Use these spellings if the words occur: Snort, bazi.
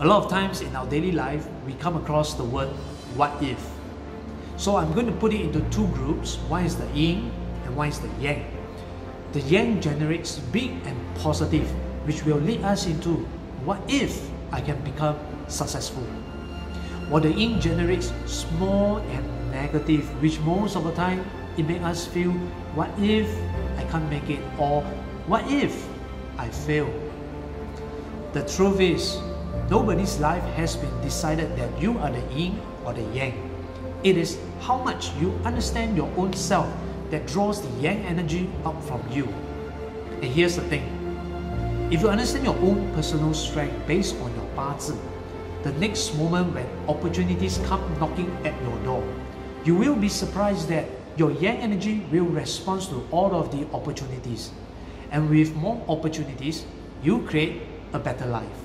A lot of times in our daily life, we come across the word, what if? So I'm going to put it into two groups. One is the yin and one is the yang. The yang generates big and positive, which will lead us into, what if I can become successful? Or the yin generates small and negative, which most of the time, it makes us feel, what if I can't make it? Or what if I fail? The truth is, nobody's life has been decided that you are the yin or the yang. It is how much you understand your own self that draws the yang energy out from you. And here's the thing, if you understand your own personal strength based on your bazi, the next moment when opportunities come knocking at your door, you will be surprised that your yang energy will respond to all of the opportunities. And with more opportunities, you create a better life.